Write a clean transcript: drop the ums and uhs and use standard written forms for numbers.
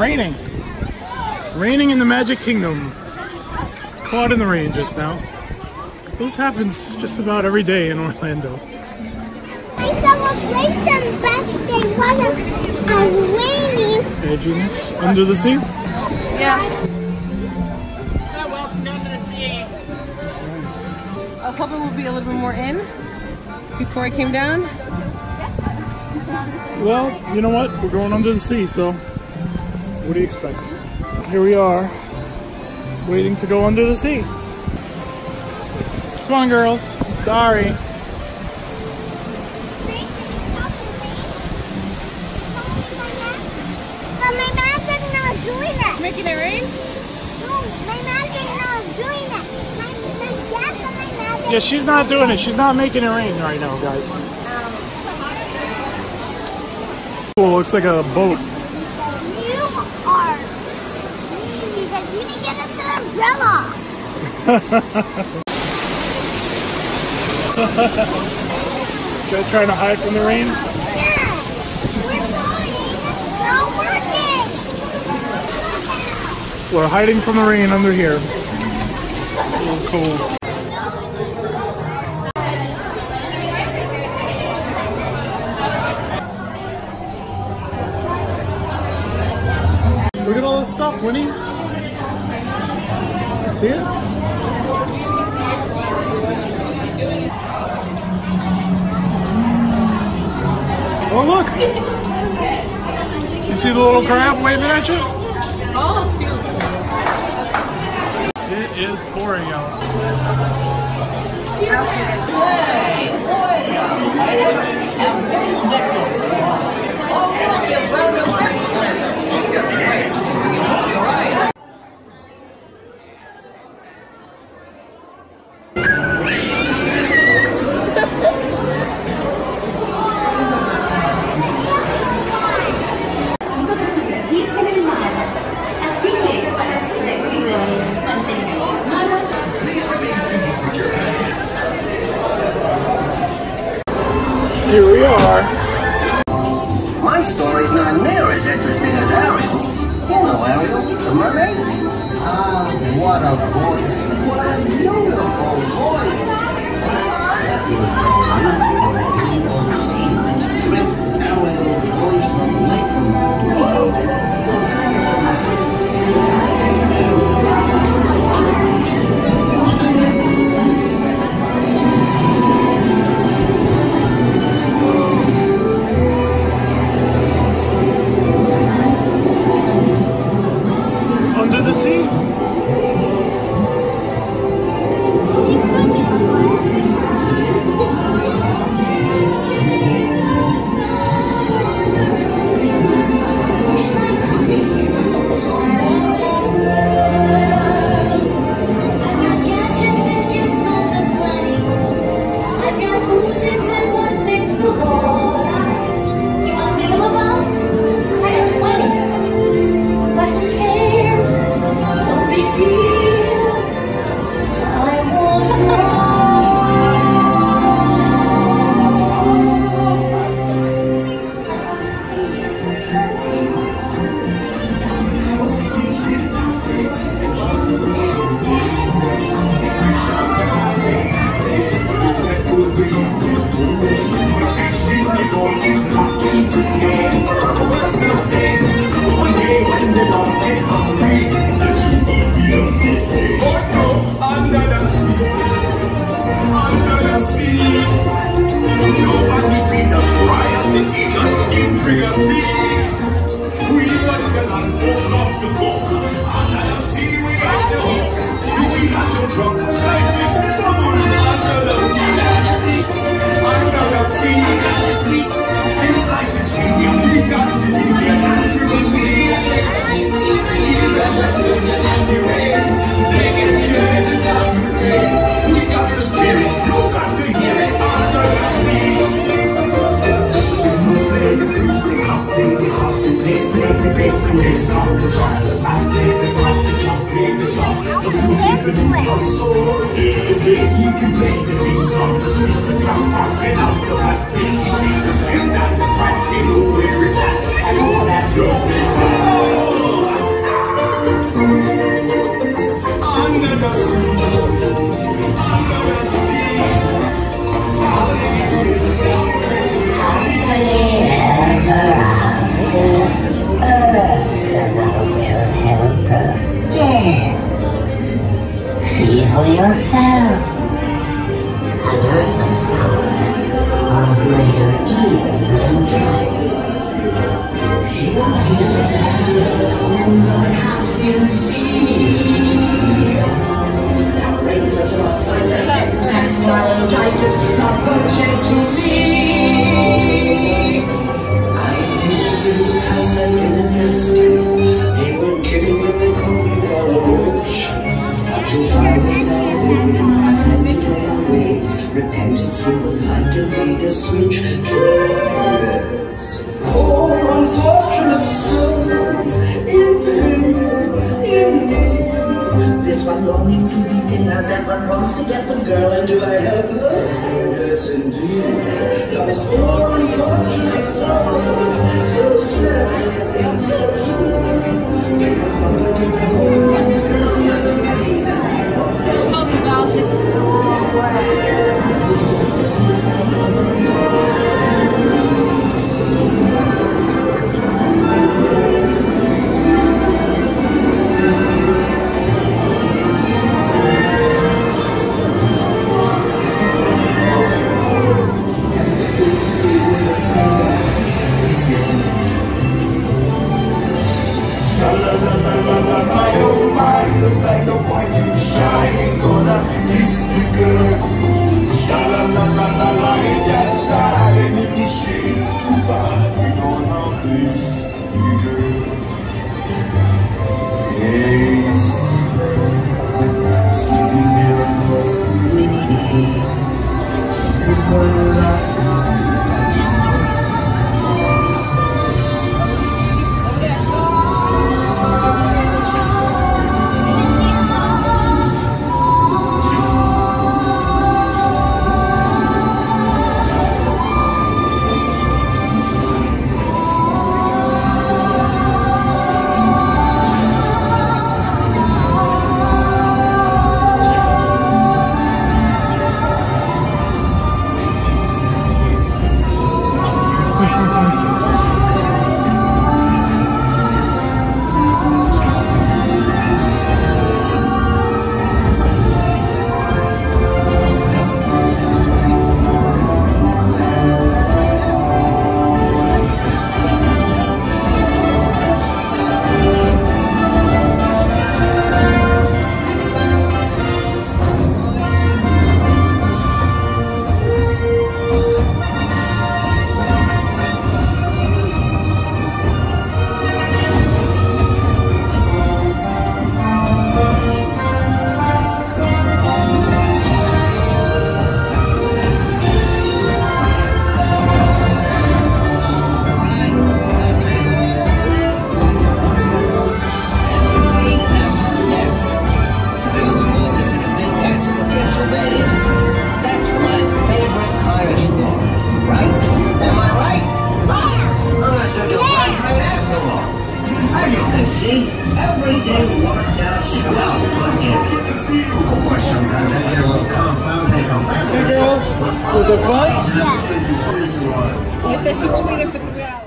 raining. Raining in the Magic Kingdom. Caught in the rain just now. This happens just about every day in Orlando. Hey, Junius, Under the Sea? Yeah. So welcome to Under the Sea. I was hoping we'll be a little bit more in before I came down. Well, you know what? We're going under the sea, so what do you expect? Here we are, waiting to go under the sea. Come on, girls. Sorry. But my magic is not doing that. Making it rain? No, my magic is not doing that. Yeah, she's not doing it. She's not making it rain right now, guys. Cool. Looks like a boat. You are mean because you didn't get us an umbrella. Trying to hide from the rain? Yeah! We're going! It's not working! We're hiding from the rain under here. A little cold. Look at all this stuff, Winnie. See it? Oh, look! You see the little crab waving at you? Oh, cute. It is pouring out. Here we are. My story's not near as interesting as Ariel's. You know Ariel, the mermaid? Ah, what a voice. What a beautiful voice. You will see which trip Ariel's voice will make. You would like to be the switch controllers. Poor unfortunate souls in pain. There's one longing to be thinner, that one wants to get the girl into a helpless. Yes, indeed. Those poor unfortunate souls, so sad and so true. They come from the people about it. Is it fun? Yeah. It says she won't be there for 3 hours.